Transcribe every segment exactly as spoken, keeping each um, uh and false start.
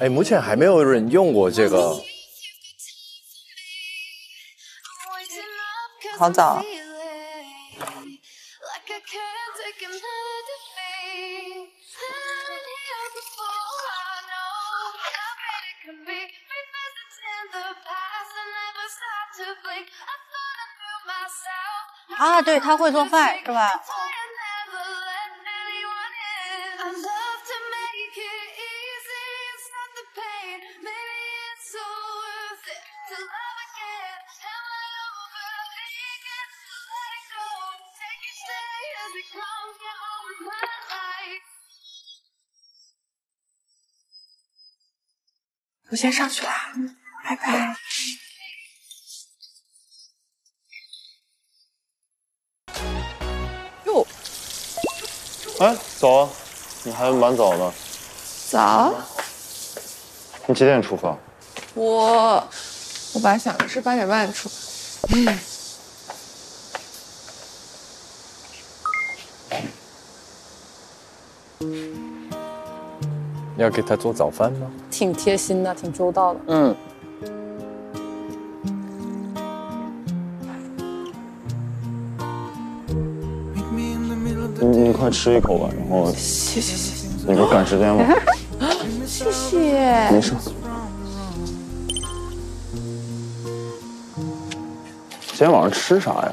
哎，目前还没有人用过这个，好早、啊。啊，对，他会做饭是吧？ 我先上去了，拜拜。哟，哎，早啊！你还蛮早的。早？你几点出发？我，我本来想的是八点半出发。嗯。你要给他做早饭吗？挺贴心的，挺周到的。嗯。你你快吃一口吧，然后。谢谢谢谢。你不赶时间吗？谢谢。没事。今天晚上吃啥呀？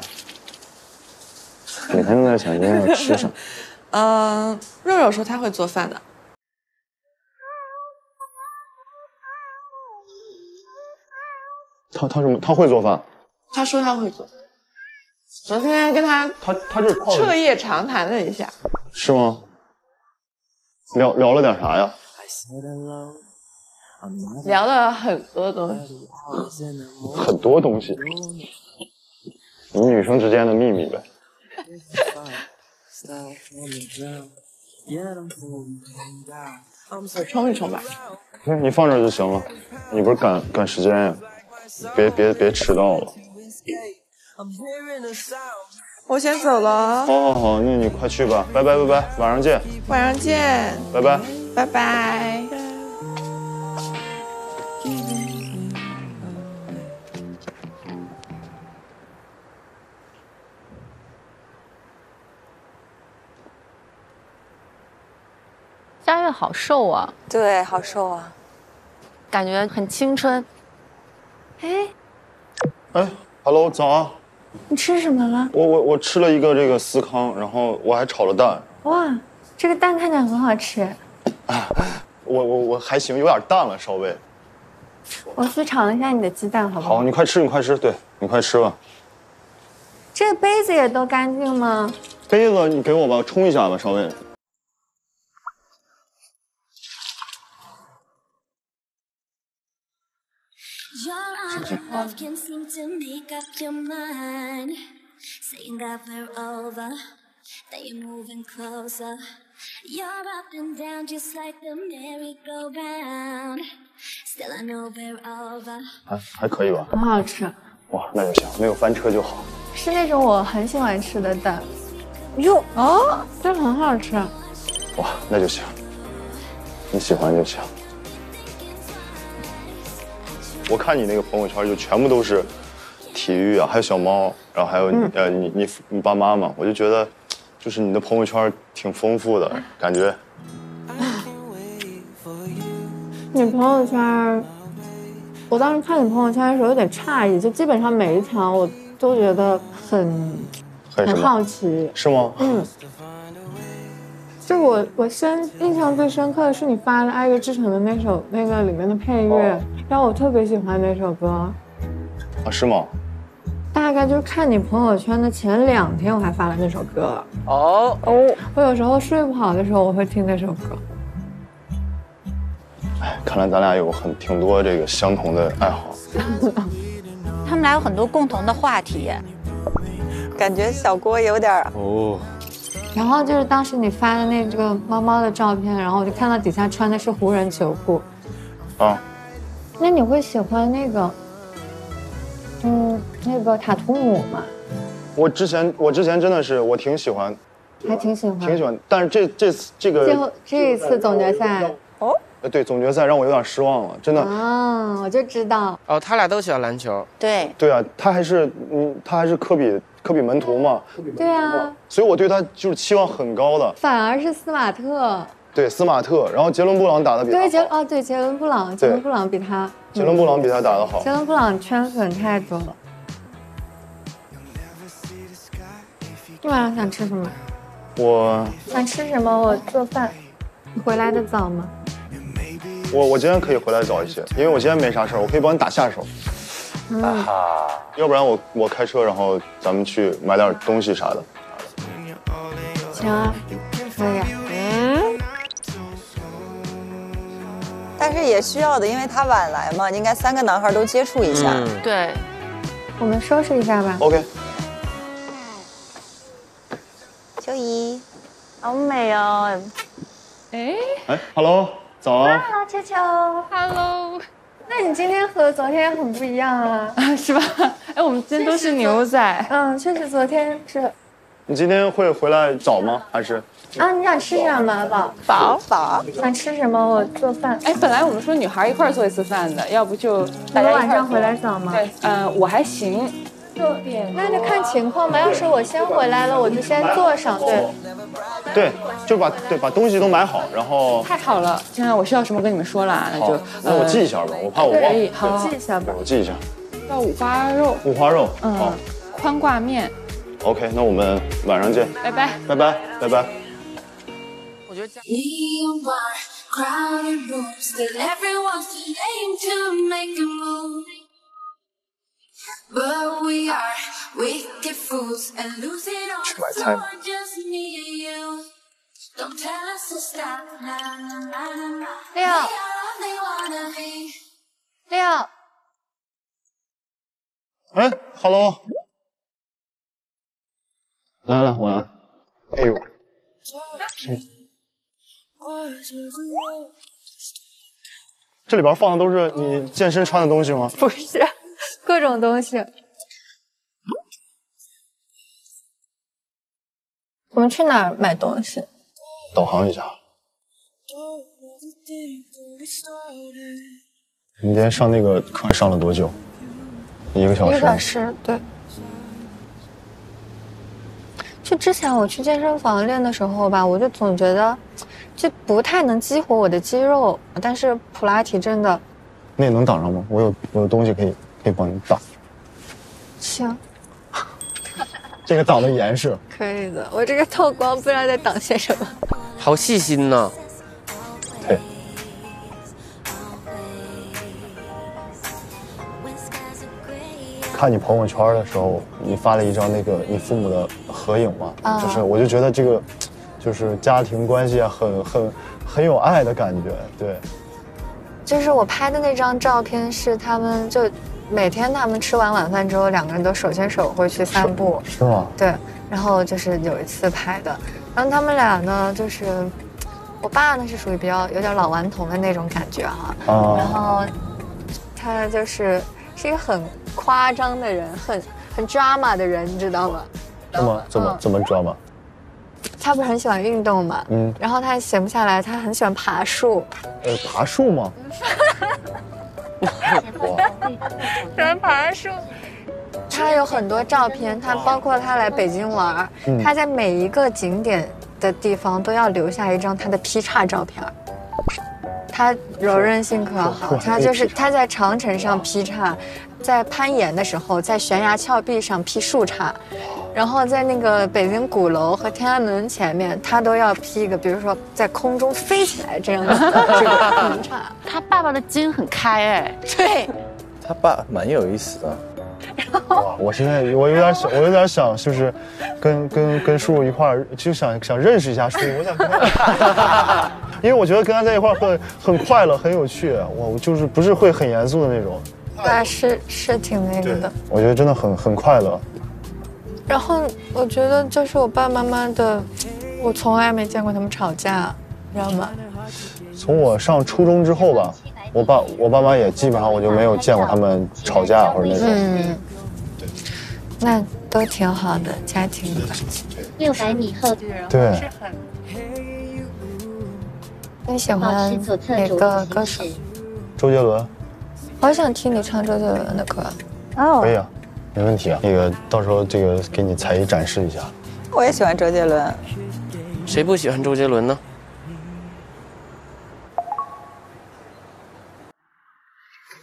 每天都在想今天要吃啥。嗯，肉肉说他会做饭的。 他他什么？他会做饭？他说他会做。昨天跟他他他这彻夜长谈了一下，是吗？聊聊了点啥呀？聊了很多东西，很多东西。你们女生之间的秘密呗。我冲一冲吧。你放这就行了，你不是赶赶时间呀？ 别别别迟到了！我先走了。好，好，好，那你快去吧，拜拜，拜拜，晚上见。晚上见，拜拜，拜拜。佳悦好瘦啊！对，好瘦啊，感觉很青春。 哎，哎 ，Hello， 早啊！你吃什么了？我我我吃了一个这个司康，然后我还炒了蛋。哇，这个蛋看起来很好吃。啊，我我我还行，有点淡了，稍微。我去尝一下你的鸡蛋，好不好？好，你快吃，你快吃，对你快吃吧。这杯子也都干净吗？杯子你给我吧，冲一下吧，稍微。 还还可以吧，很好吃。哇，那就行，没有翻车就好。是那种我很喜欢吃的蛋。哟哦，这很好吃。哇，那就行，你喜欢就行。 我看你那个朋友圈就全部都是体育啊，还有小猫，然后还有、嗯、呃你你你爸妈嘛，我就觉得就是你的朋友圈挺丰富的感觉。你朋友圈，我当时看你朋友圈的时候有点诧异，就基本上每一条我都觉得很很好奇，是吗？嗯。 就我我深印象最深刻的是你发了《爱乐之城》的那首那个里面的配乐，哦、然后我特别喜欢那首歌。啊，是吗？大概就是看你朋友圈的前两天，我还发了那首歌。哦哦，我有时候睡不好的时候，我会听那首歌。哎，看来咱俩有很挺多这个相同的爱好。他们俩有很多共同的话题，感觉小郭有点哦。 然后就是当时你发的那个猫猫的照片，然后我就看到底下穿的是湖人球裤。啊，那你会喜欢那个，嗯，那个塔图姆吗？我之前我之前真的是我挺喜欢还挺喜欢，挺喜欢。但是这这这个最后这一次总决赛哦，呃对，总决赛让我有点失望了，真的。啊，我就知道。哦，他俩都喜欢篮球。对。对啊，他还是嗯，他还是科比科比门徒嘛。对啊。所以我对他就是期望很高的。反而是斯马特。对斯马特，然后杰伦布朗打得比他好。对杰哦对杰伦布朗，杰伦布朗比他。杰伦布朗比他打得好。杰伦布朗圈粉太多了。你晚上想吃什么？我想吃什么？我做饭。你回来的早吗？我我今天可以回来早一些，因为我今天没啥事儿，我可以帮你打下手。嗯、啊哈！要不然我我开车，然后咱们去买点东西啥的。行啊，可以、啊。嗯。但是也需要的，因为他晚来嘛，应该三个男孩都接触一下。嗯、对。我们收拾一下吧。OK。 秋怡，好美哦！哎哎 ，Hello， 早啊！哈喽，秋秋 ，Hello。那你今天和昨天很不一样啊，是吧？哎，我们今天都是牛仔。嗯，确实昨天是。你今天会回来早吗？还是？啊，你想吃什么？宝宝宝，想吃什么？我做饭。哎，本来我们说女孩一块做一次饭的，要不就大家晚上回来早吗？对，呃，我还行。 那就看情况吧。要是我先回来了，我就先坐上。对，对，就把对把东西都买好，然后太好了。现在我需要什么跟你们说啦？那就那我记一下吧，我怕我忘了。好，记一下吧。我记一下。要五花肉。五花肉。嗯。宽挂面。OK， 那我们晚上见。拜拜。拜拜拜拜。我觉得这样。 But we are wicked fools and lose it all for just me and you. Don't tell us to stop. Leo. Leo. Leo. Hey, hello. 来了，晚安。哎呦，谁？这里边放的都是你健身穿的东西吗？不是。 各种东西，我们去哪儿买东西？导航一下。你今天上那个课上了多久？一个小时。一个小时，对。就之前我去健身房练的时候吧，我就总觉得，就不太能激活我的肌肉，但是普拉提真的。那也能挡上吗？我有我有东西可以。 可以帮你挡，行，这个挡的严实，可以的。我这个透光不知道在挡些什么，好细心呢。对。看你朋友圈的时候，你发了一张那个你父母的合影嘛，啊、就是我就觉得这个，就是家庭关系啊，很很很有爱的感觉，对。就是我拍的那张照片是他们就。 每天他们吃完晚饭之后，两个人都手牵手会去散步，是吗？对，然后就是有一次拍的，然后他们俩呢，就是我爸呢是属于比较有点老顽童的那种感觉哈、啊，啊、然后他就是是一个很夸张的人，很很 drama 的人，你知道吗？怎么怎么怎么 drama？ 他不是很喜欢运动嘛，嗯，然后他闲不下来，他很喜欢爬树。呃，爬树吗？喜欢爬树，他有很多照片，他包括他来北京玩，嗯、他在每一个景点的地方都要留下一张他的劈叉照片。他柔韧性可好，他就是他在长城上劈叉，在攀岩的时候，在悬崖峭壁上劈树叉，然后在那个北京鼓楼和天安门前面，他都要劈一个，比如说在空中飞起来这样的这个劈叉。他爸爸的筋很开哎，对。 他爸蛮有意思的，哇！我现在我有点想，我有点想，就是跟跟跟叔叔一块儿，就想想认识一下叔叔。我想跟他，因为我觉得跟他在一块儿很很快乐，很有趣。我就是不是会很严肃的那种。对，是是挺那个的。我觉得真的很很快乐。然后我觉得就是我爸妈妈的，我从来没见过他们吵架，你知道吗？从我上初中之后吧。 我爸我爸妈也基本上我就没有见过他们吵架或者那种。嗯，对。那都挺好的家庭关系。六百米后，对，你喜欢哪个歌手？周杰伦。好想听你唱周杰伦的歌。哦，可以啊，没问题啊。那个到时候这个给你才艺展示一下。我也喜欢周杰伦。谁不喜欢周杰伦呢？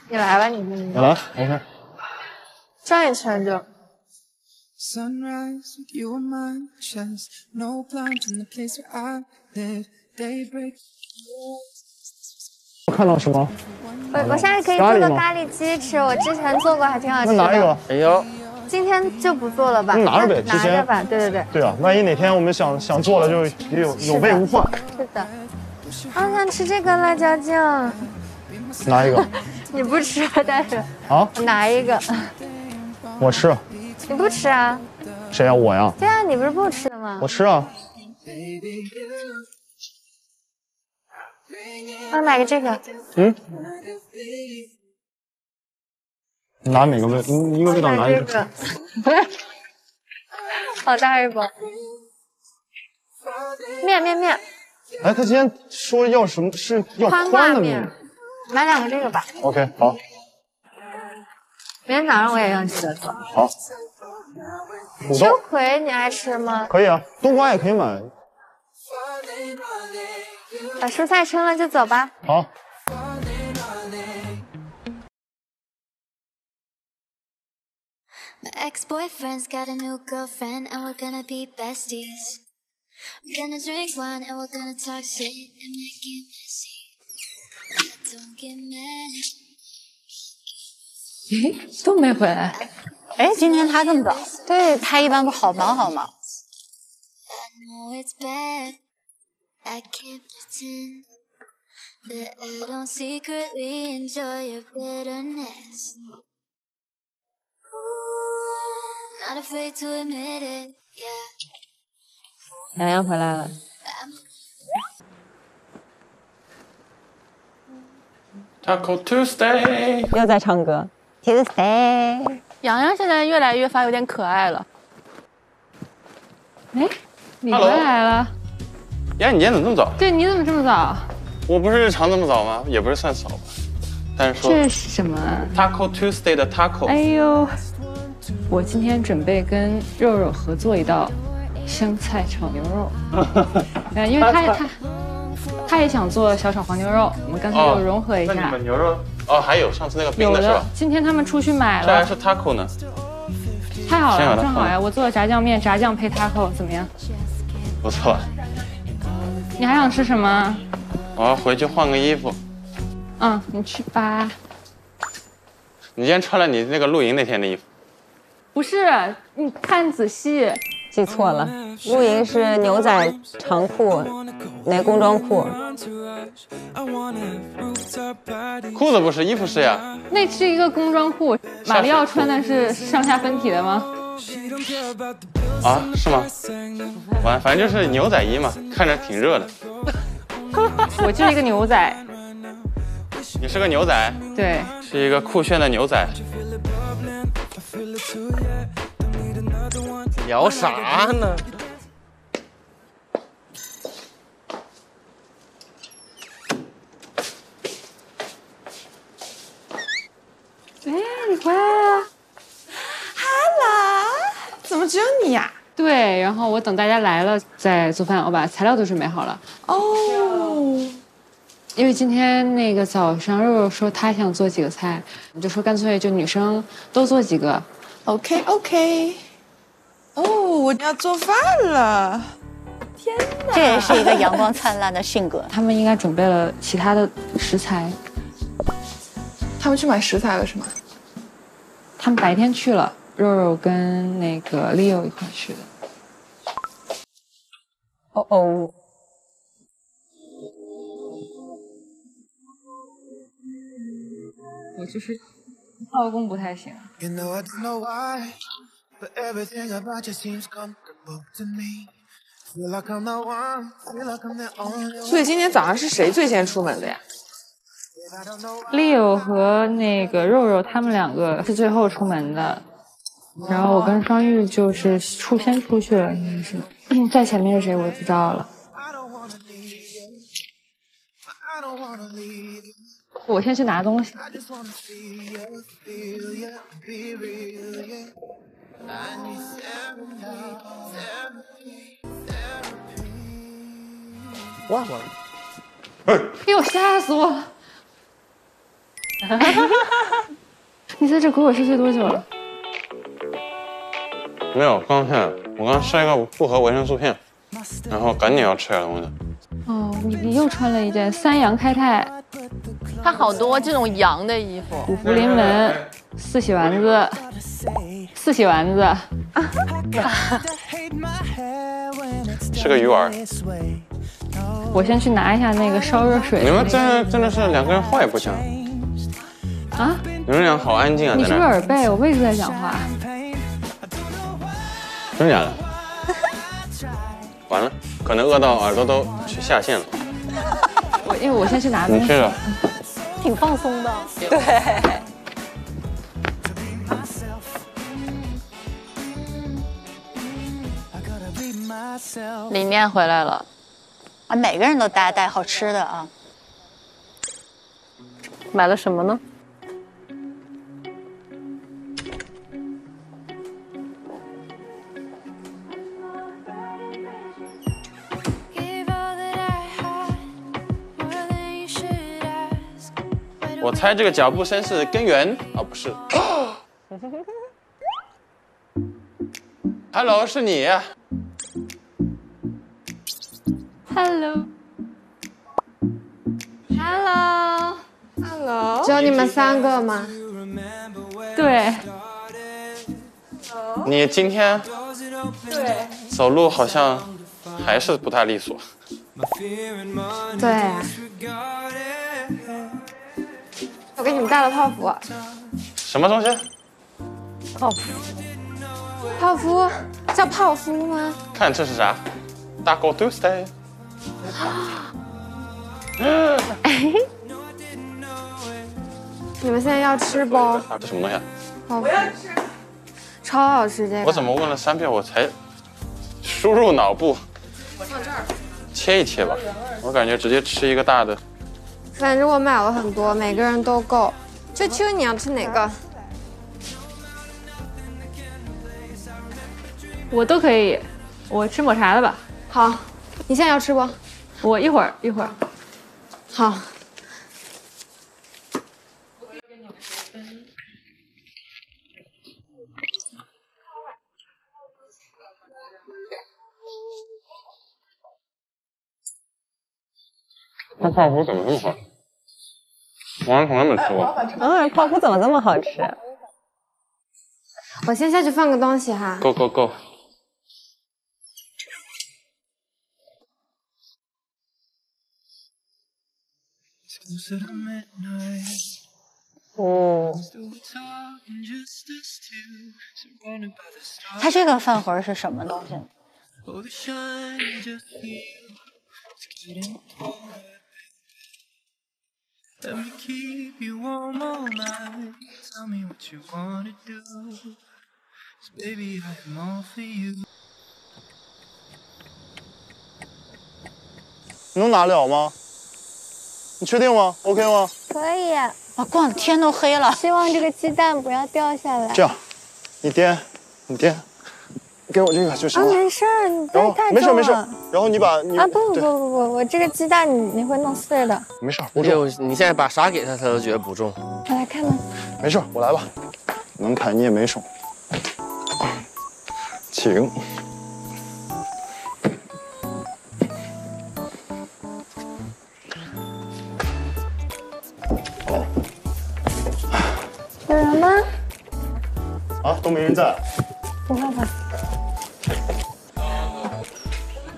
你来吧，你你来，没事。转一圈就。我看到什么？我我现在可以做个咖喱鸡吃，我之前做过，还挺好吃的。那拿一个。哎呦。今天就不做了吧？那拿着呗，之前拿着吧，对对对。对啊，万一哪天我们想想做了，就也有有备无患。是的。好想吃这个辣椒酱。 拿一个，你不吃，但是啊，我拿一个，我吃，你不吃啊？谁呀？我呀？对啊，你不是不吃的吗？我吃啊。我买个这个。嗯。拿哪个味？一个味道拿一个。好大一包。面面面。哎，他今天说要什么是要宽的面。 买两个这个吧。OK， 好。明天早上我也要记得做。好。秋葵你爱吃吗？可以啊，冬瓜也可以买。把蔬菜称了就走吧。好。哎，都没回来。哎，今天他这么早？对他一般都好忙好忙。洋洋回来了。 Taco Tuesday 又在唱歌。Tuesday， 洋洋现在越来越发有点可爱了。哎，你回来了？呀，你今天怎么这么早？对，你怎么这么早？我不是常这么早吗？也不是算早吧，但是说这是什么 ？Taco Tuesday 的 Taco。哎呦，我今天准备跟肉肉合作一道生菜炒牛肉，嗯，因为他他。他也想做小炒黄牛肉，我们刚才又融合一下。哦、那你们牛肉哦，还有上次那个冰的是吧？今天他们出去买了。这还是 taco 呢，太好了，正好呀！我做了炸酱面，炸酱配 taco 怎么样？不错。你还想吃什么？我要回去换个衣服。嗯，你去吧。你今天穿了你那个露营那天的衣服？不是，你看仔细。 记错了，露营是牛仔长裤，那工装裤。裤子不是，衣服是呀。那是一个工装裤，马里奥穿的是上下分体的吗？啊，是吗？完，反正就是牛仔衣嘛，看着挺热的。我就是一个牛仔。你是个牛仔？对，是一个酷炫的牛仔。 聊啥呢？哎，你回来了 ！Hello， 怎么只有你呀、啊？对，然后我等大家来了再做饭，我把材料都准备好了。哦。Oh. 因为今天那个早上肉肉说她想做几个菜，我就说干脆就女生都做几个。OK OK。 哦，我要做饭了！天哪，这也是一个阳光灿烂的性格。他们应该准备了其他的食材。他们去买食材了是吗？他们白天去了，肉肉跟那个 Leo 一块去的。哦哦。我就是做工不太行。 But everything about you seems comfortable to me. Feel like I'm the one, feel like I'm the only one. 所以今天早上是谁最先出门的呀 ？Leo 和那个肉肉他们两个是最后出门的。然后我跟双玉就是出先出去了，应该是在前面是谁我不知道了。我先去拿东西。哇！哎！给我吓死我了！你在这鬼火市区多久了？没有，刚下来。我刚吃了一个复合维生素片，然后赶紧要吃点东西。哦，你你又穿了一件三羊开泰。它好多这种羊的衣服。五福临门，四喜丸子，四喜丸子。吃个鱼丸。我先去拿一下那个烧热水。你们真真的是两个人话也不讲。啊！你们俩好安静啊！你是不是耳背？我一直在讲话。真的假的？完了，可能饿到耳朵都去下线了。我因为我先去拿东西。你去了，挺放松的。对。李念回来了，啊，每个人都带带好吃的啊。买了什么呢？我猜这个脚步声是根源啊，不是。Hello， 是你。Hello。Hello。Hello。只有你们三个吗？对。你今天对走路好像还是不太利索。对啊。我给你们带了泡芙，什么东西？泡芙，泡芙叫泡芙吗？看这是啥 ？Taco Tuesday。你们现在要吃不？这什么东西？我要吃，超好吃这个。我怎么问了三遍我才输入脑部？我上这儿。切一切吧，我感觉直接吃一个大的。反正我买了很多，每个人都够。秋秋，你要吃哪个？我都可以，我吃抹茶的吧。好，你现在要吃不？我一会儿一会儿。好。那泡芙怎么这么好吃？我还从来没吃过。嗯，泡芙怎么这么好吃？我先下去放个东西哈。Go go go！ 哦，它这个饭盒是什么东西？能拿了吗？你确定吗 ？OK 吗？可以。我逛的天都黑了。希望这个鸡蛋不要掉下来。这样，你颠，你颠，给我这个就行了。啊，没事儿，你不要太重了。没事没事。然后你把你啊不不不不，我这个鸡蛋你你会弄碎的。没事，不重。你现在把啥给他，他都觉得不重。我来看看。没事，我来吧。能砍你也没手。请。有人吗？啊，都没人在。不会吧？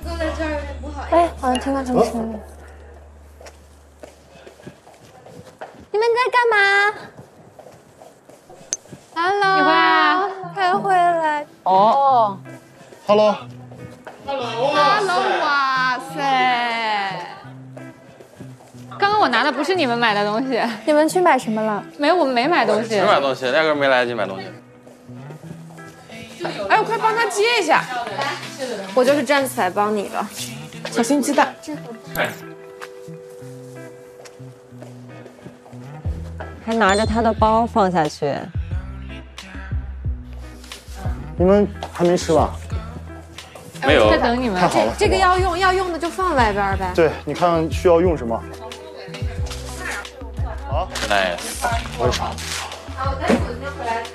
坐在这儿有点不好意思。哎，好像听到什么声音。啊、你们在干嘛 ？Hello。哇，开会了。哦。Hello。Hello。Hello， 哇塞！刚刚我拿的不是你们买的东西。你们去买什么了？没有，我们没买东西。没买东西，压根没来得及买东西。要快帮他接一下。我就是站起来帮你了，小心鸡蛋。还拿着他的包放下去。你们还没吃吧？没有。在等你们。太好了。这个要用要用的就放外边呗。对，你看需要用什么。好 ，nice。我也尝。 好，我待会儿回来看。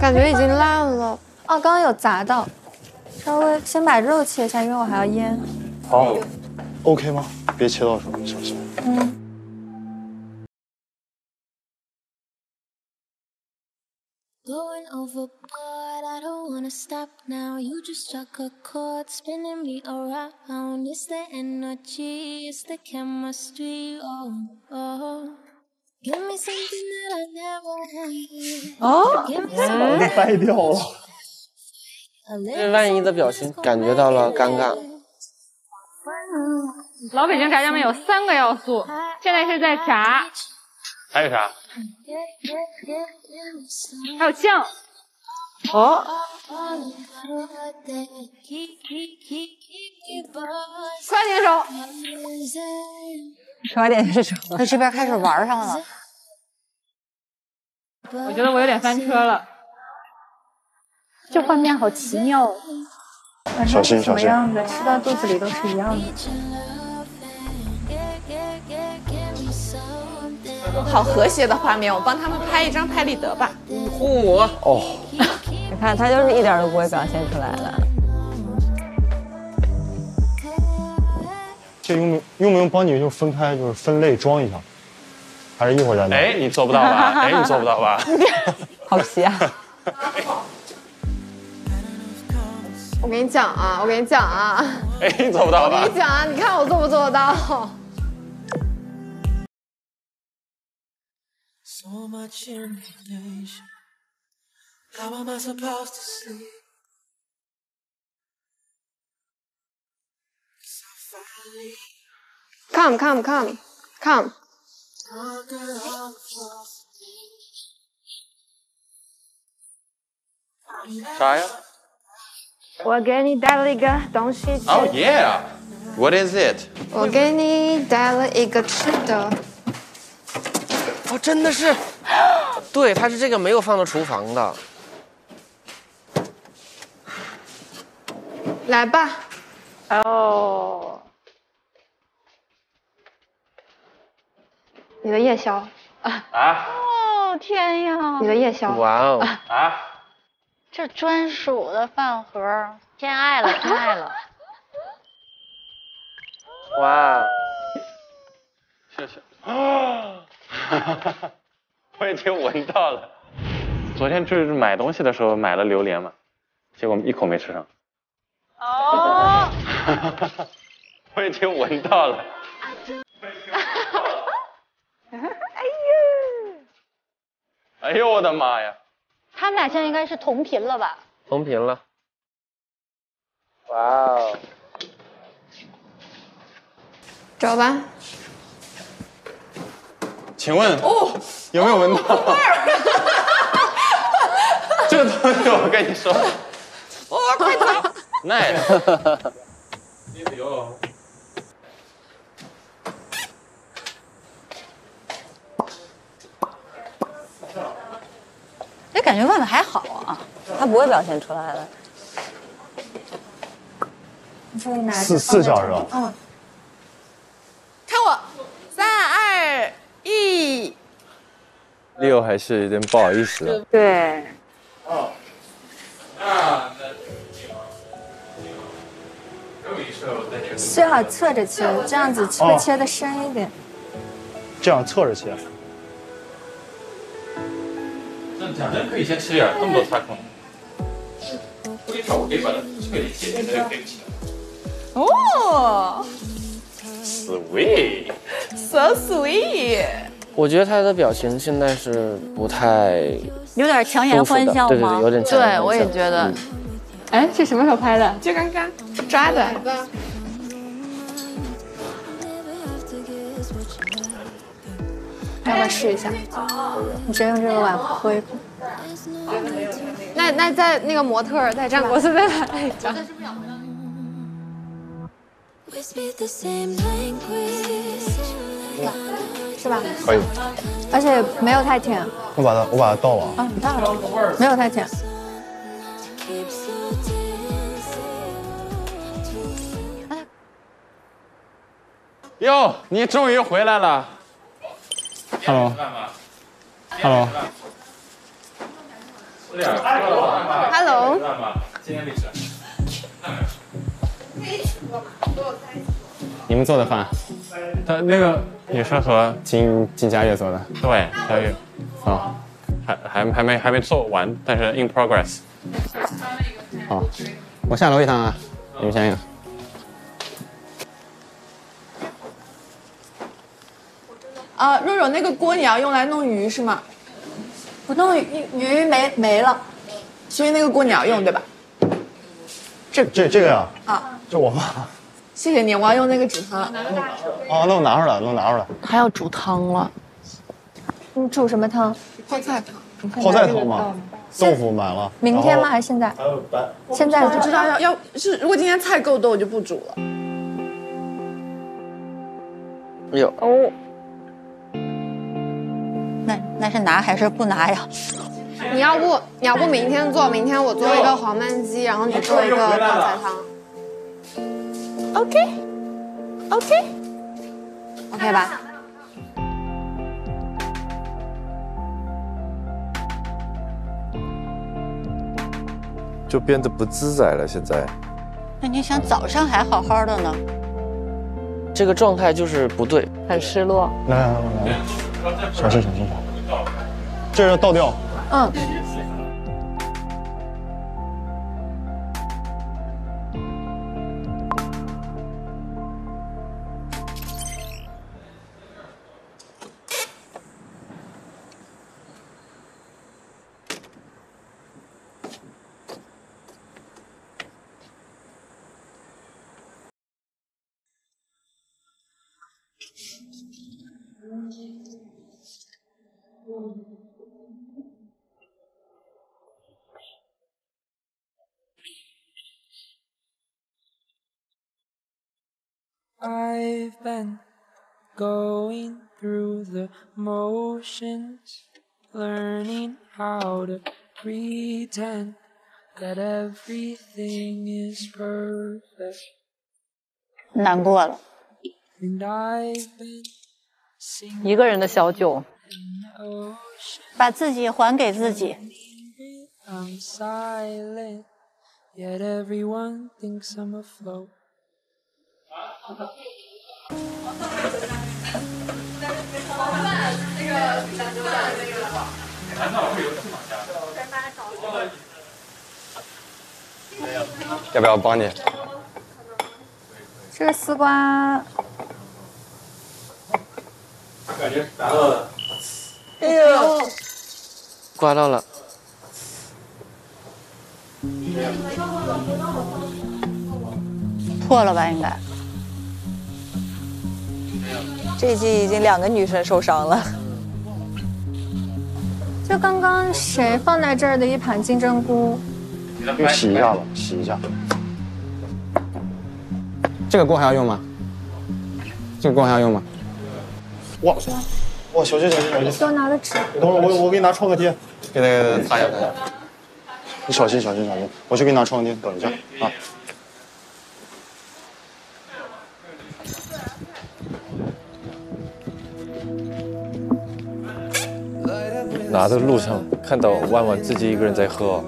感觉已经烂了。哦，刚刚有砸到。 稍微先把肉切一下，因为我还要腌。好 ，OK 吗？别切到手，小心。嗯。哦，被掰掉了。 这万一的表情感觉到了尴尬。老北京炸酱面有三个要素，现在是在炸，还有啥？还有酱。哦。快点手。快点手。他这边开始玩上了。我觉得我有点翻车了。 这画面好奇妙哦！小心小心，吃到肚子里都是一样的。好和谐的画面，我帮他们拍一张拍立得吧。呼我哦，你看他就是一点都不会表现出来了。这用不用不用帮你就分开，就是分类装一下，还是一会儿再弄？哎，你做不到吧？哎，你做不到吧？好皮啊！我跟你讲啊，我跟你讲啊，哎，你做不到吧？我跟你讲啊，你看我做不做得到？Come, come, come, come. 啥呀？ 我给你带了一个东西。Oh yeah, what is it? 我给你带了一个吃的。哦，真的是，对，它是这个没有放到厨房的。来吧。哦。你的夜宵。啊。啊。哦天呀。你的夜宵。哇哦。啊。 这专属的饭盒，偏爱了，偏爱了！哇，谢谢啊！我已经闻到了。昨天就是买东西的时候买了榴莲嘛，结果一口没吃上。哦！我已经闻到了。哎呦！哎呦我的妈呀！ 他们俩现在应该是同频了吧？同频了。哇哦！找吧。请问哦，有没有闻到？哦、这个东西我跟你说。哇、哦，快走！耐的。有。这感觉外面还好啊，他不会表现出来的。你稍微拿着。四四小时。嗯。看我，三二一。Leo还是有点不好意思的。对。哦。那那。最好侧着切，这样子会切的深一点。这样侧着切。 讲真可以先吃点，这么多菜空。我给你炒，我给你把它彻底解决，对不起。哦， sweet， so sweet。我觉得他的表情现在是不太，有点强颜欢笑吗？对对对，有点强颜欢笑。对，我也觉得。哎、嗯，这什么时候拍的？就刚刚抓的。要不要试一下？你先用这个碗喝一口。那那在那个模特在战国寺再来一张。是吧？可以。而且没有太甜。我把它我把它倒了。啊，你倒了。没有太甜。哟，你终于回来了。Hello。Hello。 Hello。你们做的饭，他那个也是和金金佳悦做的，对，佳悦，啊，还还还没还没做完，但是 in progress。好，我下楼一趟啊，你们先。啊，若若，那个锅你要用来弄鱼是吗？ 不弄鱼，鱼没没了，所以那个锅你要用对吧？这这这个呀？啊，这我妈。谢谢你，我要用那个煮汤。哦，那我拿出来，那我拿出来。还要煮汤了？你煮什么汤？泡菜汤。泡菜汤吗？豆腐买了。明天吗？还是现在？现在不知道要要是如果今天菜够多，我就不煮了。哎呦。哦。 那那是拿还是不拿呀？你要不你要不明天做，明天我做一个黄焖鸡，然后你做一个泡菜汤。OK OK OK 吧。就变得不自在了，现在。那你想早上还好好的呢？这个状态就是不对，很失落。来来来来。 小心小心！这是倒掉。嗯。I've been going through the motions, learning how to pretend that everything is perfect. 难过了，一个人的小酒，把自己还给自己。 要不要帮你？这个丝瓜，感觉刮到了。哎呦，刮到了。破了吧，应该。 这一季已经两个女生受伤了。就刚刚谁放在这儿的一盘金针菇，用洗一下吧，洗一下。这个锅还要用吗？这个锅还要用吗？哇，哇，小心小心小心！给我拿个纸。等会儿我我给你拿创可贴，给他擦一下擦一下。你小心小心小心！我去给你拿创可贴，等一下啊。 拿的路上看到万万自己一个人在喝，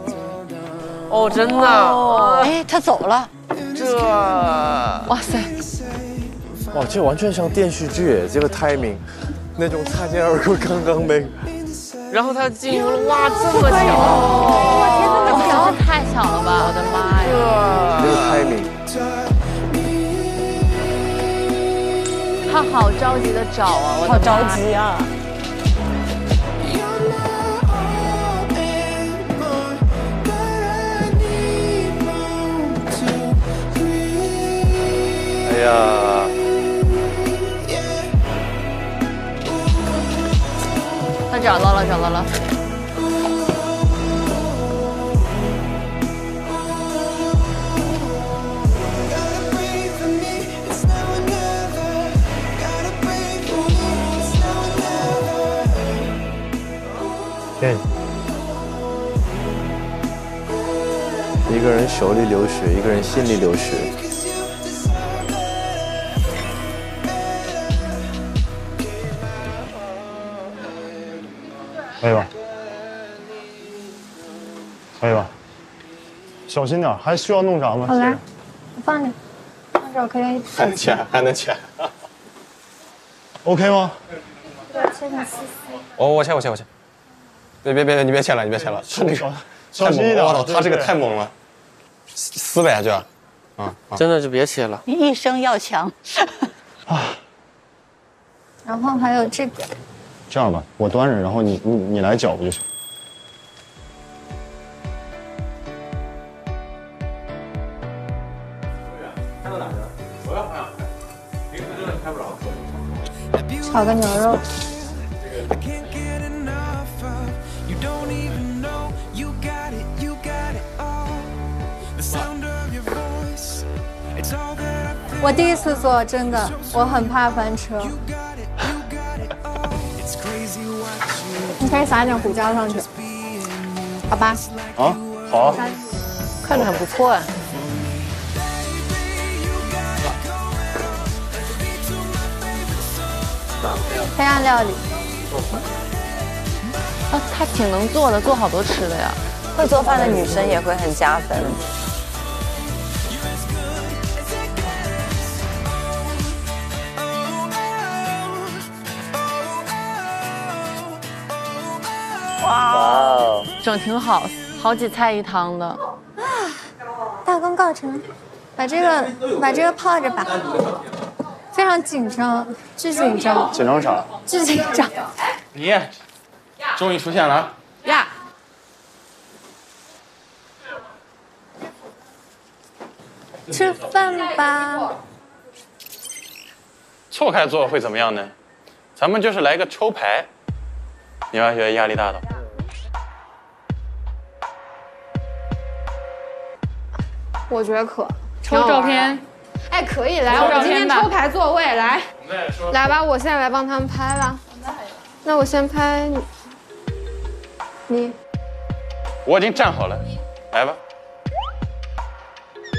哦，真的，哎，他走了，这，哇塞，哇，这完全像电视剧，这个 timing， 那种擦肩而过刚刚没，然后他进入了，哇，这么巧，我天哪，这太巧了吧，我的妈呀，这个 timing。他好着急的找啊，我好着急啊！哎呀！他找到了，找到了。 对，一个人手里流血，一个人心里流血。可以吧？可以吧？小心点，还需要弄啥吗？好啦，我放着，放着可以。还能卷，还能卷。OK 吗？对，切点丝丝。我我切我切我切。 别别别！你别切了，你别切了，他这个太猛了，我操，他这个太猛了，撕呗就，啊，真的就别切了，一生要强。啊，然后还有这个，这样吧，我端着，然后你你你来搅不就行？开到哪去了？我要看，平时真的开不着。炒个牛肉。 我第一次做，真的，我很怕翻车。你可以撒点胡椒上去，好吧？啊，好啊，看着很不错啊。黑暗料理。啊，她挺能做的，做好多吃的呀。会做饭的女生也会很加分。 哇，整挺好，好几菜一汤的。啊，大功告成，把这个把这个泡着吧。非常紧张，巨紧张。紧张啥？巨紧张。你，终于出现了。呀。吃饭吧。错开坐会怎么样呢？咱们就是来个抽牌。 你要学压力大的。我觉得可抽照片，哎，可以来，我今天抽牌座位来，来吧，我现在来帮他们拍了。那我先拍你，你，我已经站好了，来吧。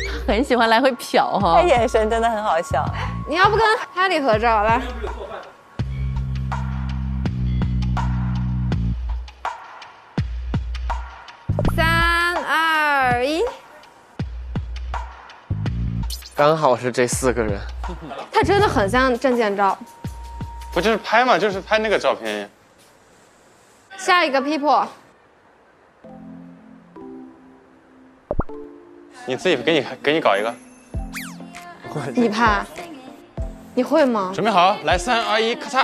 他很喜欢来回瞟哈，他眼神真的很好笑。你要不跟哈利合照来？ 三二一，刚好是这四个人。他真的很像证件照，不就是拍嘛，就是拍那个照片。下一个 people， 你自己给你给你搞一个，你拍，你会吗？准备好，来三二一，咔嚓。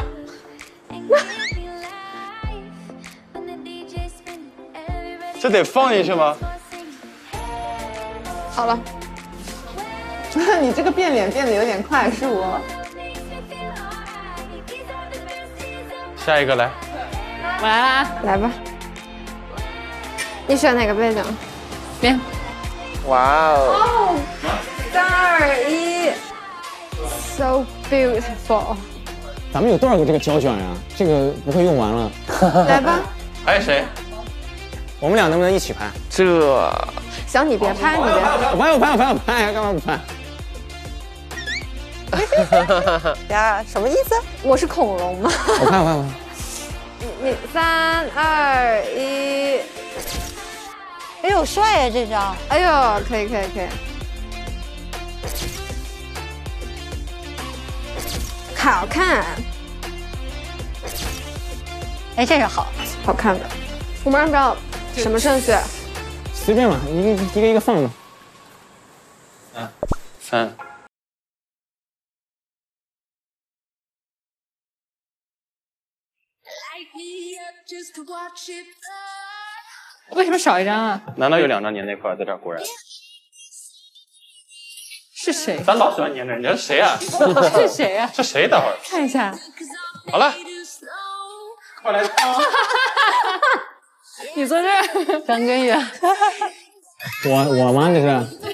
这得放进去吗？好了，你这个变脸变得有点快，是我。下一个来，我来啦，来吧。你选哪个背景？变。哇哦！三二一 ，so beautiful。咱们有多少个这个胶卷呀？这个不会用完了。来吧。还有谁？ 我们俩能不能一起拍？这行，你别拍，你别拍，我拍，我拍，我拍，我拍，干嘛不拍？呀，什么意思？我是恐龙吗？我拍，我拍，我拍。你你三二一，哎呦，帅呀这张！哎呦，可以可以可以。好看。哎，这是好好看的。我们按照。 什么顺序？随便嘛，一个一个一个放嘛。嗯，三。为什么少一张啊？难道有两张粘在一块儿？在这儿果然。是谁？咱老喜欢粘着，你这是谁啊？是谁啊？是谁？等会儿看一下。好了，快来。你坐这儿，张根源。我我吗？这是。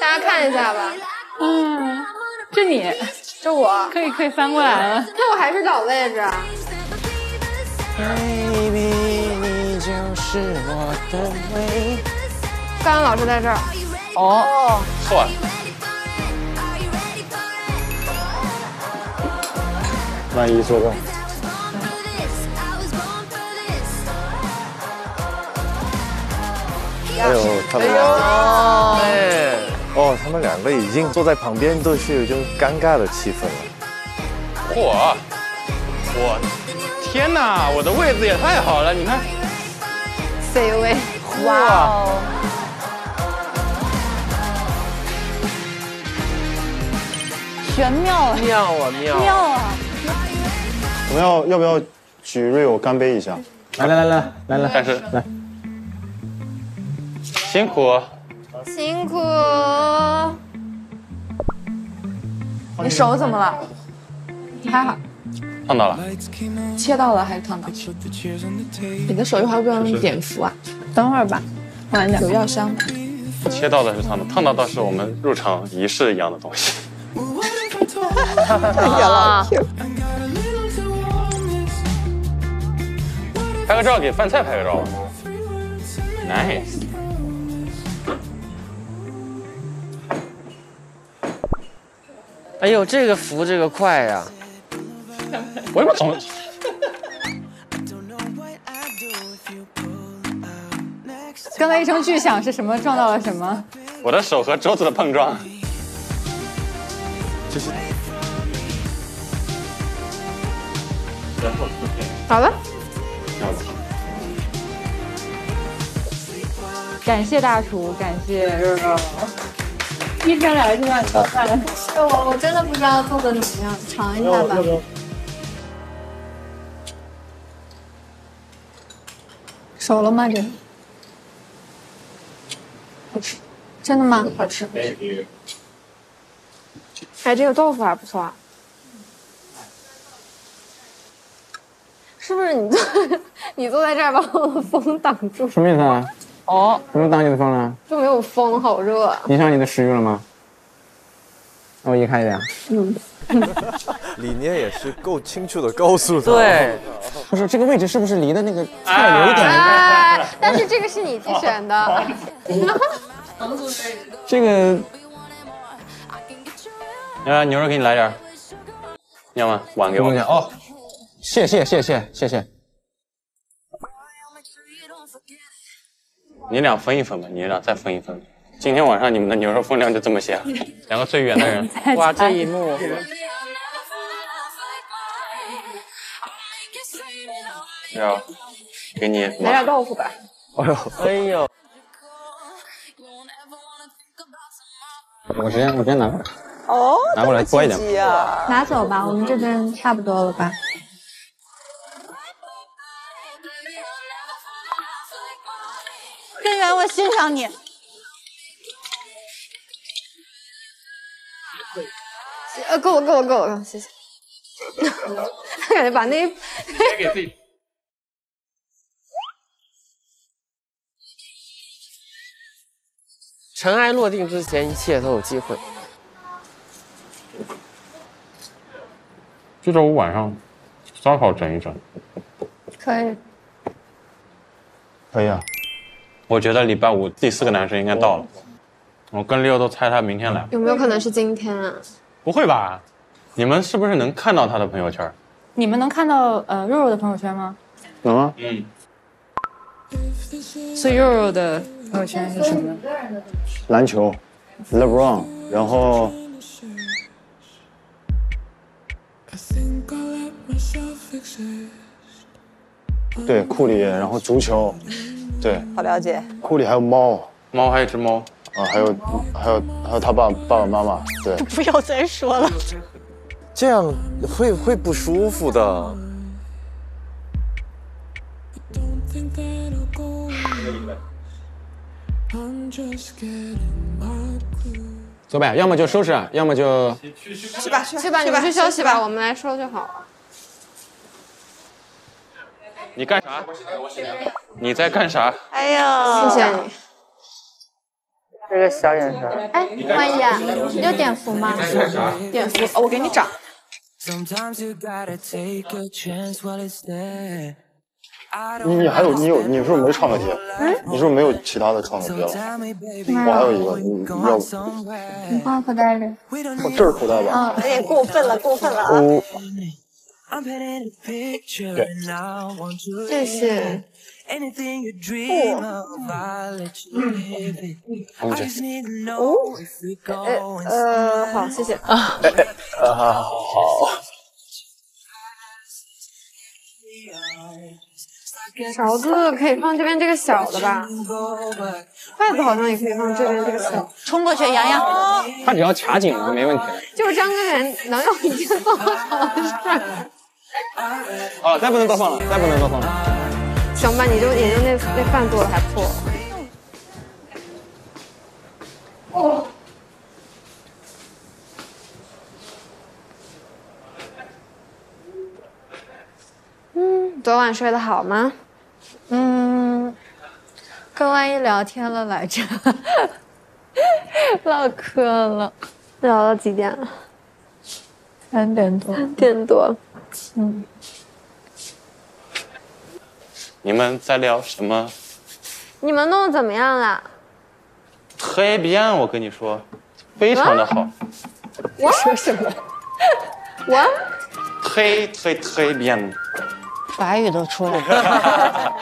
大家看一下吧。嗯，这你，这我，可以可以翻过来了。那我还是找位置。 Baby， 你就是我的唯一。高阳老师在这儿。哦，错。万一说中。哎呦，他们两个，哎，哦，他们两个已经坐在旁边，都是有一种尴尬的气氛了。嚯，我。 天哪，我的位置也太好了，你看 ，C 位，哇！玄妙了，妙啊妙妙啊！我们要要不要举瑞友干杯一下？来来来来来来，但是来，辛苦，辛苦。你手怎么了？还好。 烫到了，切到了还是烫到了？你的手一会儿要不要用碘伏啊？等会儿吧，晚点有药伤。切到的是烫到，烫到倒是我们入场仪式一样的东西。啊、拍个照，给饭菜拍个照吧。Nice。哎呦，这个扶这个快呀、啊！ 我怎么总？刚才一声巨响是什么撞到了什么？我的手和桌子的碰撞。这是。好了。好了。感谢大厨，感谢。医生来了就让你做饭了。我我真的不知道做的怎么样，尝一下吧。 熟了吗？这好吃，真的吗？好吃。哎，这个豆腐还不错啊。是不是你坐你坐在这儿把我的风挡住？什么意思啊？哦，什么挡你的风了？就没有风，好热、啊。影响你的食欲了吗？那我移开一点。嗯。理念也是够清楚的告诉他。对，不是这个位置是不是离的那个菜有一点？哎，但是这个是你自选的。这个，啊，牛肉给你来点，你要吗？碗给我。哦，谢谢谢谢谢谢。你俩分一分吧，你俩再分一分。 今天晚上你们的牛肉分量就这么些、啊，两个最远的人，哇，这一幕！要给你来点豆腐吧。哎呦，哎呦！我直接我直接拿过来。哦，拿过来多一点。拿走吧，我们这边差不多了吧。 根源，我欣赏你。 呃，够了够了够了，谢谢。他感觉把那先给自己。尘埃落定之前，一切都有机会。这周五晚上烧烤整一整。可以。可以啊。我觉得礼拜五第四个男生应该到了。我跟Leo都猜他明天来。有没有可能是今天啊？ 不会吧？你们是不是能看到他的朋友圈？你们能看到呃肉肉的朋友圈吗？能啊。嗯。所以肉肉的朋友圈是什么呢？篮球 ，LeBron， 然后对库里，然后足球，对，好了解。库里还有猫，猫还有只猫。 啊，还有，还有，还有他爸爸爸妈妈，对，不要再说了，这样会会不舒服的。走呗，要么就收拾，要么就去去吧，去吧，你们去休息吧，我们来收就好了。你干啥？你在干啥？哎呀，谢谢你。这个小眼神。哎，万一啊，你有碘伏吗？碘伏，我给你找。 你你还有你有你是不是没创可贴？嗯，你是不是没有其他的创可贴了？我还有一个，你要不？你放口袋里。我这是口袋吧？啊，有点过分了，过分了啊！这是布。哦。呃，好，谢谢啊。哎哎啊，好。 勺子可以放这边这个小的吧，筷子好像也可以放这边这个小。冲过去，洋洋，他只要卡紧了没问题。就是张哥人能有一件多好的事。好了，再不能多放了，再不能多放了。行吧，你就也就那那饭做的还不错。哦。 嗯，昨晚睡得好吗？嗯，跟万一聊天了来着，唠嗑了，聊到几点了？三点多。三点多。嗯。你们在聊什么？你们弄得怎么样了？和 A B N， 我跟你说，非常的好。我说什么？我。très très très bien。 法语都出来了，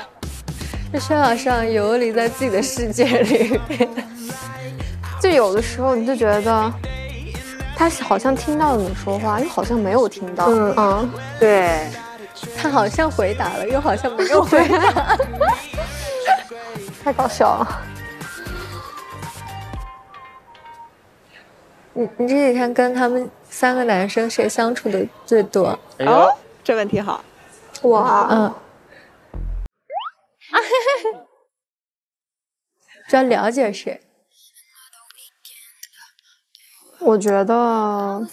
这世界上游离在自己的世界里面，就有的时候你就觉得，他好像听到了你说话，又好像没有听到。嗯啊，对，他好像回答了，又好像没有回答，太搞笑了。你你这几天跟他们三个男生谁相处的最多？哎呦，哦，这问题好。 我嗯，主要了解谁？我觉得，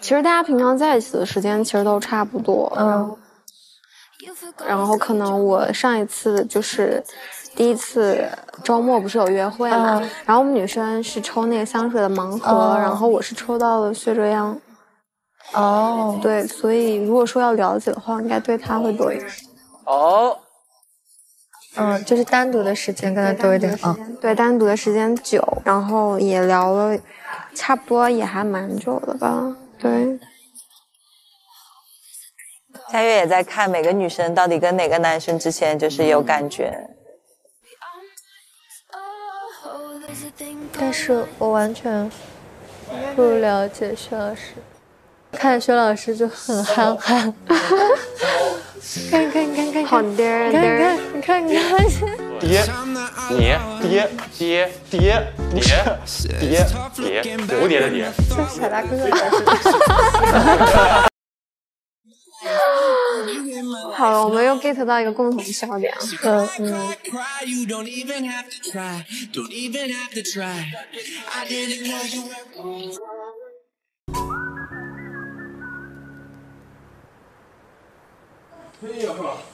其实大家平常在一起的时间其实都差不多。嗯，然后可能我上一次就是第一次周末不是有约会嘛，嗯、然后我们女生是抽那个香水的盲盒，嗯、然后我是抽到了薛哲阳。 哦， oh. 对，所以如果说要了解的话，应该对他会多一点。哦， oh. 嗯，就是单独的时间跟他多一点啊。对，单独的时间久，然后也聊了，差不多也还蛮久的吧。对。佳悦也在看每个女生到底跟哪个男生之前就是有感觉。嗯、但是我完全不了解薛老师。 看薛老师就很憨憨，看看看看，好爹爹，你看你看，爹，你爹爹爹爹爹爹，蝴蝶的蝶，像傻大哥哥。好了，我们又 get 到一个共同笑点。嗯嗯。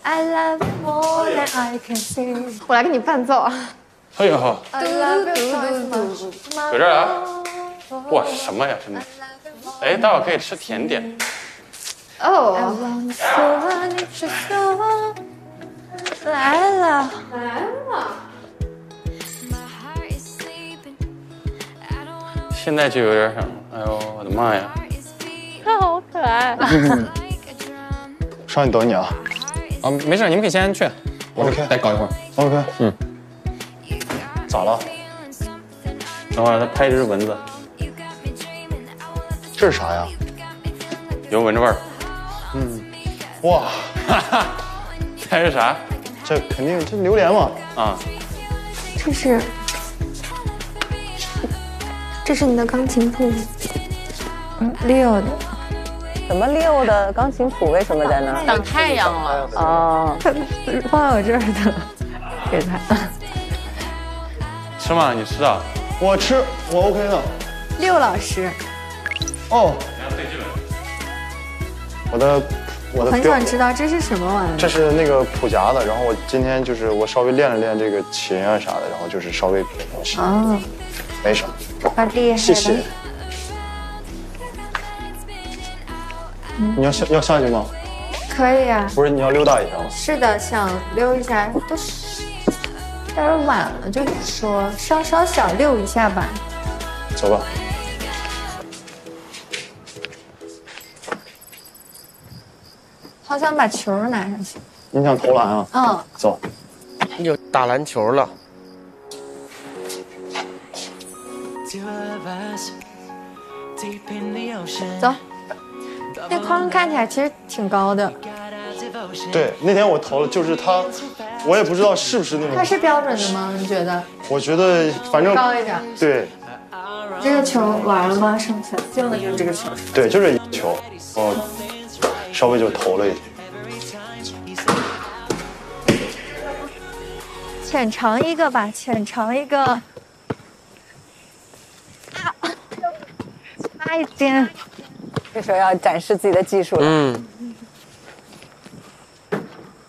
I love you more than I can say。我来给你伴奏啊！哎呦呵！搁这儿啊！哇，什么呀，真的！哎，待会儿可以吃甜点。哦。来了，来了！现在就有点想，哎呦，我的妈呀！它好可爱。上去等你啊！啊，没事，你们可以先去，我再搞一会儿。OK， 嗯。咋了？等会儿再拍一只蚊子。这是啥呀？有没有蚊子味儿？嗯。哇，哈哈，这是啥？这肯定这榴莲嘛。啊。这是，这是你的钢琴谱。嗯 ，Leo 的。 什么Leo的钢琴谱为什么在那儿？挡太阳了。哦，放在我这儿的，给他。吃吗？你吃啊？我吃，我 OK 的。六老师。哦。你要对剧本。我的，我的。很想知道这是什么玩意儿。这是那个谱夹的，然后我今天就是我稍微练了练这个琴啊啥的，然后就是稍微。啊。没啥。好厉害。谢谢。嗯、你要下要下去吗？ 可以啊，不是你要溜达一下吗？是的，想溜一下，都是有点晚了，就说稍稍小溜一下吧。走吧。好想把球拿上去。你想投篮啊？嗯。走。你就打篮球了。走。 那框看起来其实挺高的。对，那天我投了，就是它，我也不知道是不是那种。它是标准的吗？你觉得？我觉得反正高一点。对。这个球玩了吗？上次进的就是这个球。对，就是一球，哦，稍微就投了一点。浅尝一个吧，浅尝一个。差一点。 这时候要展示自己的技术了。嗯。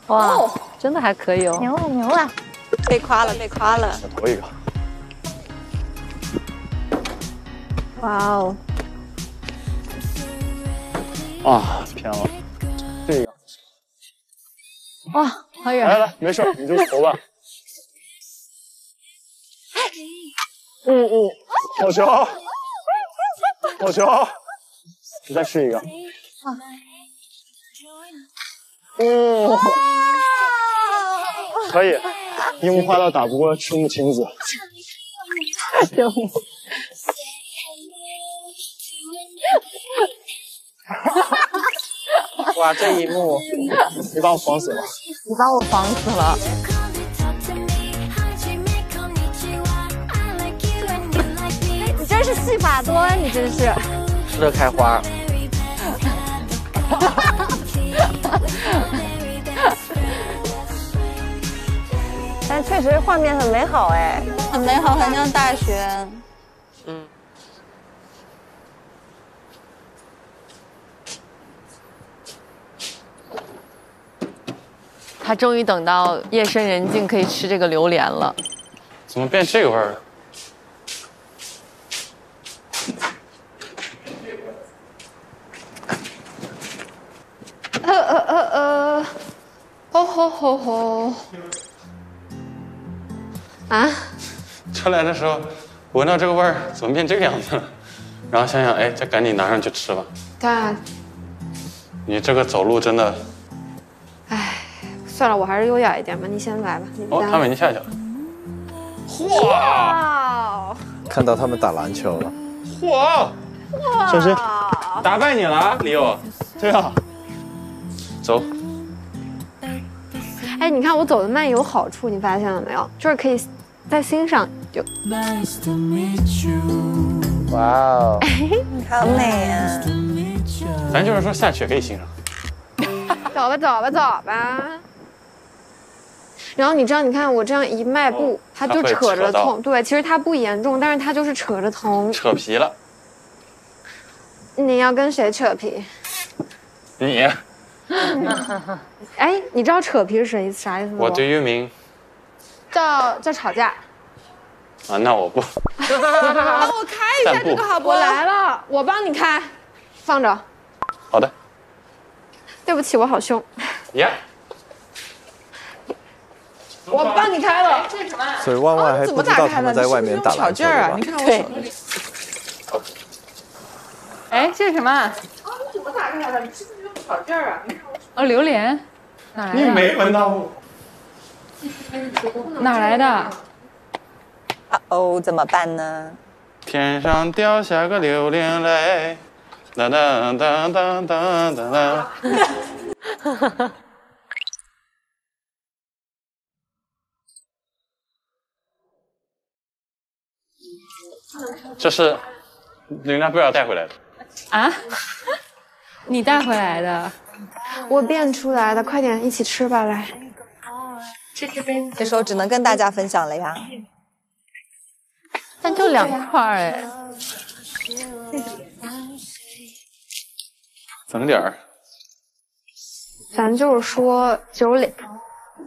哇，哦、真的还可以哦。牛啊牛啊！被夸了被夸了。再投一个。哇哦。啊，偏了。这个。哇，好远。来来来，没事，你就投吧。嗯嗯，好球！好球！ 你再试一个。嗯，可以。樱花到打不过赤木晴子。救命！哇，这一幕，你把我防死了！你把我防死了！你真是戏法多，你真是。 吃得开花，但确实画面很美好哎，很美好，很像大学。嗯。他终于等到夜深人静可以吃这个榴莲了。怎么变这个味儿？ 呃呃呃呃，哦吼吼吼！啊！出来的时候闻到这个味儿，怎么变这个样子了？然后想想，哎，再赶紧拿上去吃吧。对啊。你这个走路真的……哎，算了，我还是优雅一点吧。你先来吧。哦，他们已经下去了。哇！看到他们打篮球了。哇！哇！小心！打败你了，Leo。对啊。 走。哎，你看我走的慢有好处，你发现了没有？就是可以在心上就。哇哦！好美啊！咱就是说下去也可以欣赏。走吧，走吧，走吧。然后你知道，你看我这样一迈步，它就扯着痛。对，其实它不严重，但是它就是扯着痛。扯皮了。你要跟谁扯皮？你。 哎，你知道扯皮是啥意思啥意思吗？我对于名叫叫吵架啊，那我不。好，我开一下这个好不好？我来了，我帮你开，放着。好的。对不起，我好凶。耶。我帮你开了。这是什么？所以万万还不知道他们在外面打篮球啊！你看我手里。哎，这是什么？啊，你怎么打开的？你是不是？ 好这儿啊！哦，榴莲，哪来的？你没闻到我？哪来的？啊哦，怎么办呢？天上掉下个榴莲来，哒哒哒哒哒哒哒。哈哈哈！这是琳娜贝尔带回来的。啊？ 你带回来的，我变出来的，快点一起吃吧，来。这时候只能跟大家分享了呀。但就两块哎，整点儿。咱就是说九两，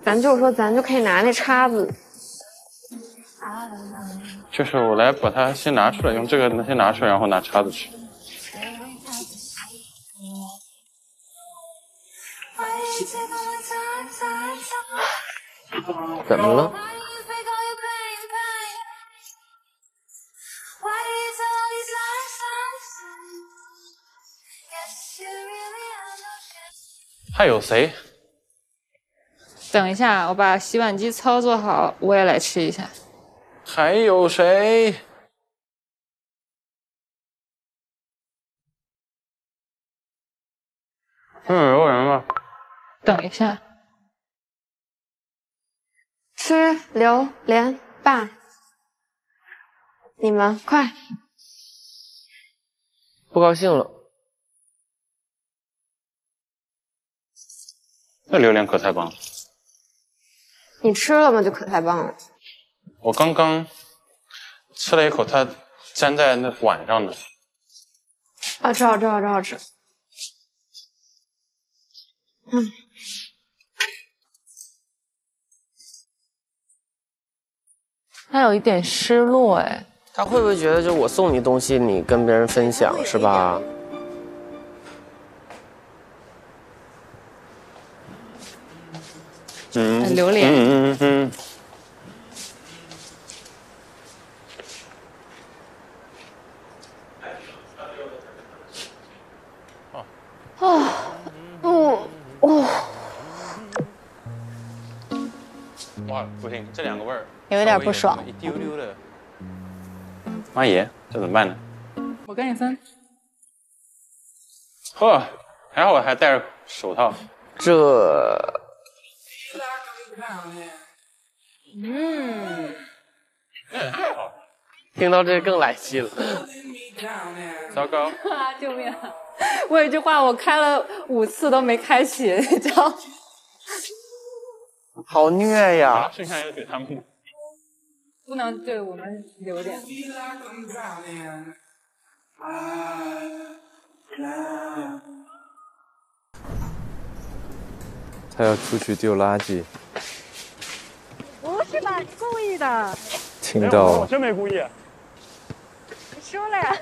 咱就是说咱就可以拿那叉子。就是我来把它先拿出来，用这个先拿出来，然后拿叉子去。 怎么了？还有谁？等一下，我把洗碗机操作好，我也来吃一下。还有谁？还有人吗？等一下。 吃榴莲吧，你们快！不高兴了，那榴莲可太棒了。你吃了吗？就可太棒了。我刚刚吃了一口，它粘在那碗上的。好吃，好吃，好吃，好吃。嗯。 他有一点失落哎，他会不会觉得就我送你东西，你跟别人分享是吧？嗯，很榴莲。嗯嗯嗯。哦，哦，哦。哇，不行，这两个味儿。 有点不爽，一丢丢的。妈耶，这怎么办呢？我跟你分。呵，还好我还戴着手套。这，嗯，听到这更来气了。糟糕！啊，救命！我有句话我开了五次都没开启，你知道？好虐呀！剩下也给他们。 不能对我们留点。他要出去丢垃圾。不是吧？你故意的。听到了。我真没故意。你输了呀。